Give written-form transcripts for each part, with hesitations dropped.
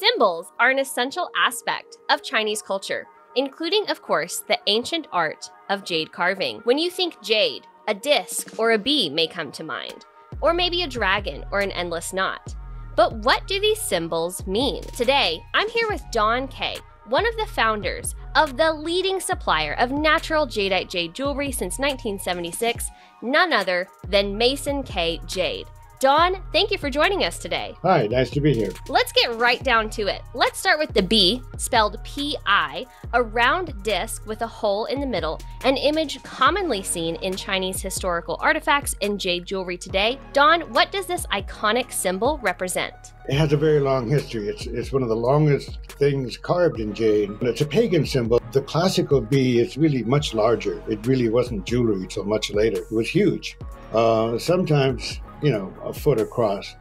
Symbols are an essential aspect of Chinese culture, including, of course, the ancient art of jade carving. When you think jade, a disc or a bee may come to mind, or maybe a dragon or an endless knot. But what do these symbols mean? Today, I'm here with Don Kay, one of the founders of the leading supplier of natural jadeite jade jewelry since 1976, none other than Mason-Kay Jade. Don, thank you for joining us today. Hi, nice to be here. Let's get right down to it. Let's start with the bi, spelled P-I, a round disc with a hole in the middle, an image commonly seen in Chinese historical artifacts and jade jewelry today. Don, what does this iconic symbol represent? It has a very long history. It's one of the longest things carved in jade. It's a pagan symbol. The classical bi is really much larger. It really wasn't jewelry till much later. It was huge. Sometimes, you know, a foot across,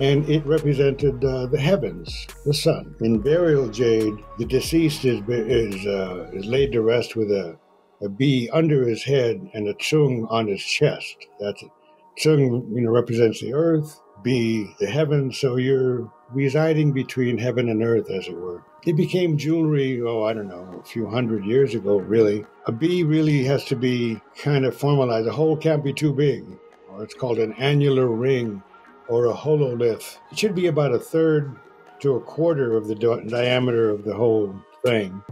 and it represented the heavens, the sun. In burial jade, the deceased is laid to rest with a bi under his head and a tsung on his chest. That's it. Tsung, you know, represents the earth, bi the heavens, so you're residing between heaven and earth, as it were. It became jewelry, oh, I don't know, a few hundred years ago, really. A bi really has to be kind of formalized. A hole can't be too big. It's called an annular ring or a hololith. It should be about a third to a quarter of the diameter of the whole thing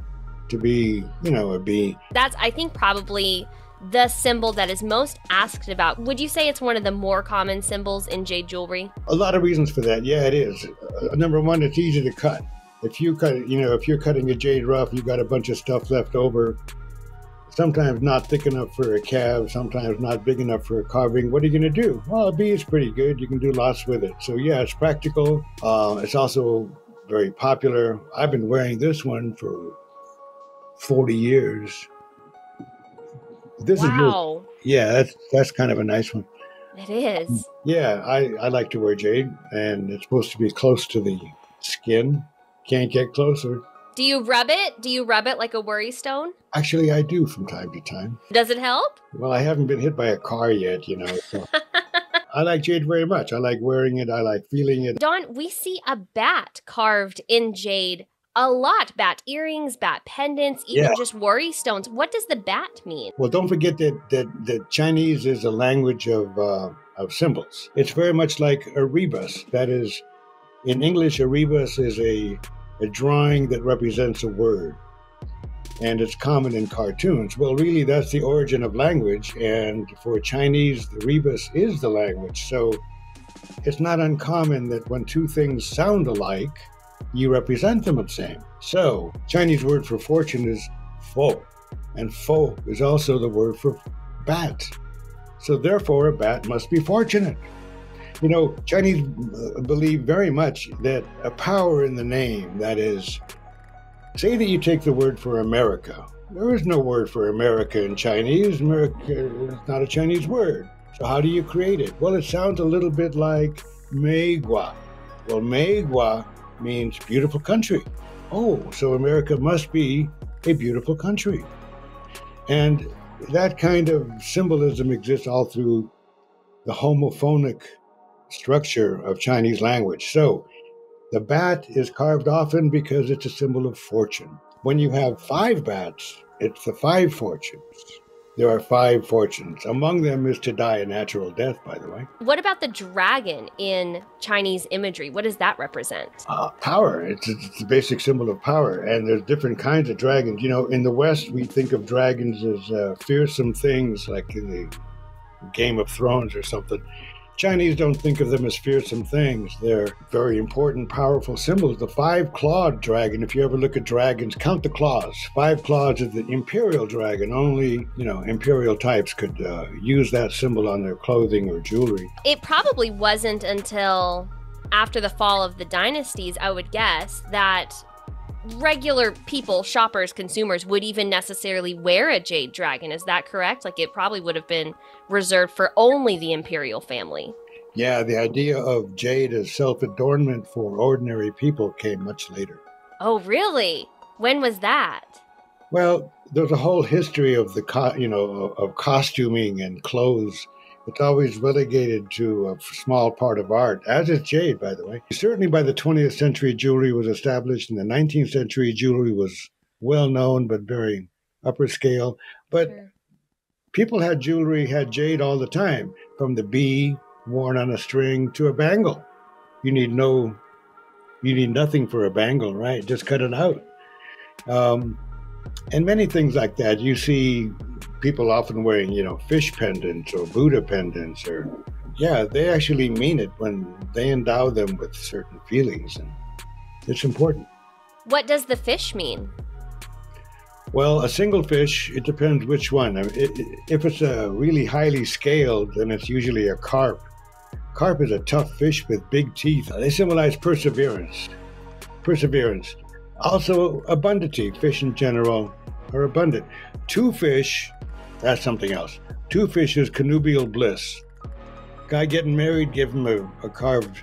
to be, you know, a bi. That's, I think, probably the symbol that is most asked about. Would you say it's one of the more common symbols in jade jewelry? A lot of reasons for that. Yeah, it is. Number one, it's easy to cut. If you cut, you know, if you're cutting a jade rough, you've got a bunch of stuff left over. Sometimes not thick enough for a calve, sometimes not big enough for a carving. What are you going to do? Well, a bi is pretty good. You can do lots with it. So yeah, it's practical. It's also very popular. I've been wearing this one for 40 years. This is really, yeah, that's kind of a nice one. It is. Yeah, I like to wear jade, and it's supposed to be close to the skin. Can't get closer. Do you rub it? Do you rub it like a worry stone? Actually, I do from time to time. Does it help? Well, I haven't been hit by a car yet, you know. So. I like jade very much. I like wearing it. I like feeling it. Don, we see a bat carved in jade a lot. Bat earrings, bat pendants, even just worry stones. What does the bat mean? Well, don't forget that Chinese is a language of symbols. It's very much like a rebus. That is, in English, a rebus is a drawing that represents a word, and it's common in cartoons. Well, really, that's the origin of language, and for Chinese, the rebus is the language. So it's not uncommon that when two things sound alike, you represent them the same. So Chinese word for fortune is fo, and fo is also the word for bat. So therefore, a bat must be fortunate. You know, Chinese believe very much that a power in the name, that is, say that you take the word for America. There is no word for America in Chinese. America is not a Chinese word. So how do you create it? Well, it sounds a little bit like Mei Guo. Well, Mei Guo means beautiful country. Oh, so America must be a beautiful country. And that kind of symbolism exists all through the homophonic structure of Chinese language. So the bat is carved often because it's a symbol of fortune. When you have five bats, it's the five fortunes. There are five fortunes. Among them is to die a natural death, by the way. What about the dragon in Chinese imagery? What does that represent? Power. It's the basic symbol of power. And there's different kinds of dragons. You know, in the West, we think of dragons as fearsome things, like in the Game of Thrones or something. Chinese don't think of them as fearsome things. They're very important, powerful symbols. The five-clawed dragon, if you ever look at dragons, count the claws. Five claws is the imperial dragon. Only, you know, imperial types could use that symbol on their clothing or jewelry. It probably wasn't until after the fall of the dynasties, I would guess, that regular people, shoppers, consumers would even necessarily wear a jade dragon. Is that correct? Like, it probably would have been reserved for only the imperial family. Yeah, the idea of jade as self-adornment for ordinary people came much later. Oh, really? When was that? Well, there's a whole history of the, you know, of costuming and clothes It's always relegated to a small part of art, as is jade, by the way. Certainly by the 20th century, jewelry was established. In the 19th century, jewelry was well known, but very upper scale. But sure, people had jewelry, had jade all the time, from the bi worn on a string to a bangle. You need nothing for a bangle, right? Just cut it out. And many things like that. You see people often wearing, you know, fish pendants or Buddha pendants, or, yeah, they actually mean it when they endow them with certain feelings, and it's important. What does the fish mean? Well, a single fish, it depends which one. I mean, if it's a really highly scaled, then it's usually a carp. Carp is a tough fish with big teeth. They symbolize perseverance. Perseverance. Also, abundity. Fish in general are abundant. Two fish, that's something else. Two fish is connubial bliss. Guy getting married, give him a carved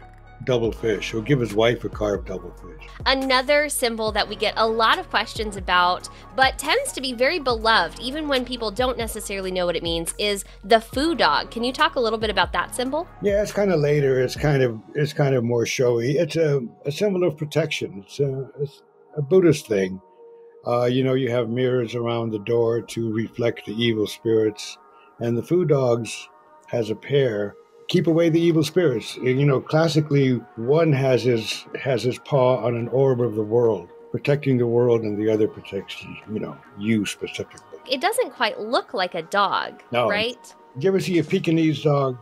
double fish, or give his wife a carved double fish. Another symbol that we get a lot of questions about, but tends to be very beloved, even when people don't necessarily know what it means, is the foo dog. Can you talk a little bit about that symbol? Yeah, it's kind of later. It's kind of more showy. It's a symbol of protection. It's a Buddhist thing. You know, you have mirrors around the door to reflect the evil spirits, and the foo dogs, as a pair, keep away the evil spirits. You know, classically, one has his paw on an orb of the world, protecting the world, and the other protects, you know, you specifically. It doesn't quite look like a dog, no, right? Did you ever see a Pekingese dog?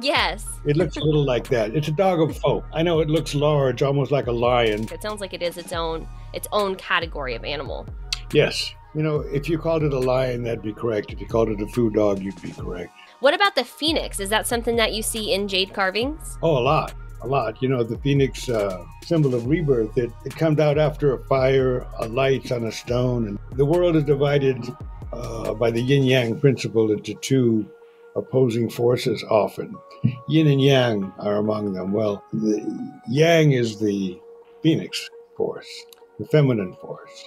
Yes. It looks a little like that. It's a dog of folk. I know it looks large, almost like a lion. It sounds like it is its own category of animal. Yes. You know, if you called it a lion, that'd be correct. If you called it a foo dog, you'd be correct. What about the phoenix? Is that something that you see in jade carvings? Oh, a lot. A lot. You know, the phoenix, symbol of rebirth, it comes out after a fire, a light on a stone. And the world is divided by the yin-yang principle into two opposing forces often. Yin and yang are among them. Well, the yang is the phoenix force, the feminine force.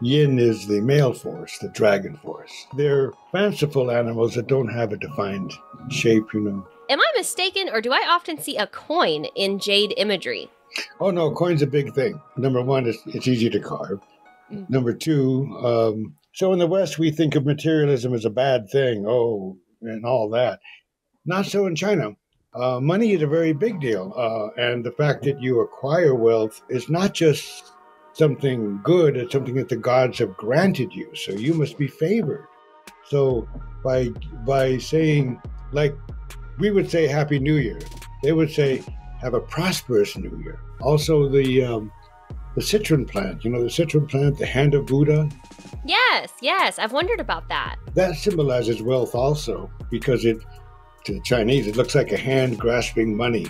Yin is the male force, the dragon force. They're fanciful animals that don't have a defined shape, you know. Am I mistaken, or do I often see a coin in jade imagery? Oh, no, coin's a big thing. Number one, it's easy to carve. Mm-hmm. Number two, so in the West, we think of materialism as a bad thing, oh, and all that. Not so in China. Money is a very big deal, and the fact that you acquire wealth is not just something good, it's something that the gods have granted you, so you must be favored. So by saying, like we would say Happy New Year, they would say have a prosperous New Year. Also the citron plant, you know, the citron plant, the hand of Buddha. Yes, yes, I've wondered about that. That symbolizes wealth also, because it, to the Chinese, it looks like a hand grasping money.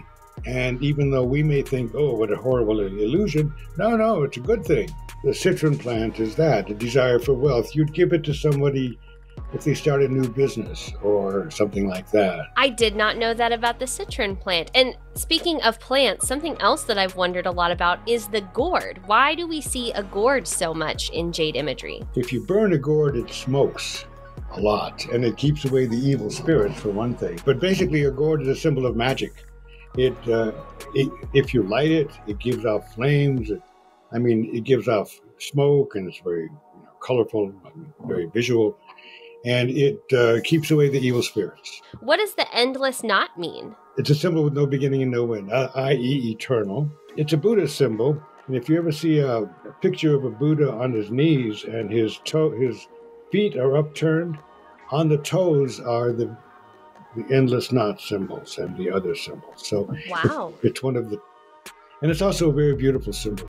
And even though we may think, oh, what a horrible illusion, no, no, it's a good thing. The citron plant is that, a desire for wealth. You'd give it to somebody if they start a new business or something like that. I did not know that about the citron plant. And speaking of plants, something else that I've wondered a lot about is the gourd. Why do we see a gourd so much in jade imagery? If you burn a gourd, it smokes a lot, and it keeps away the evil spirits, for one thing. But basically, a gourd is a symbol of magic. If you light it, it gives off flames. It gives off smoke, and it's very colorful, very visual, and it keeps away the evil spirits. What does the endless knot mean? It's a symbol with no beginning and no end, i.e. eternal. It's a Buddhist symbol, and if you ever see a picture of a Buddha on his knees and his feet are upturned, on the toes are the endless knot symbols and the other symbols. So wow. It's one of the, and it's also a very beautiful symbol.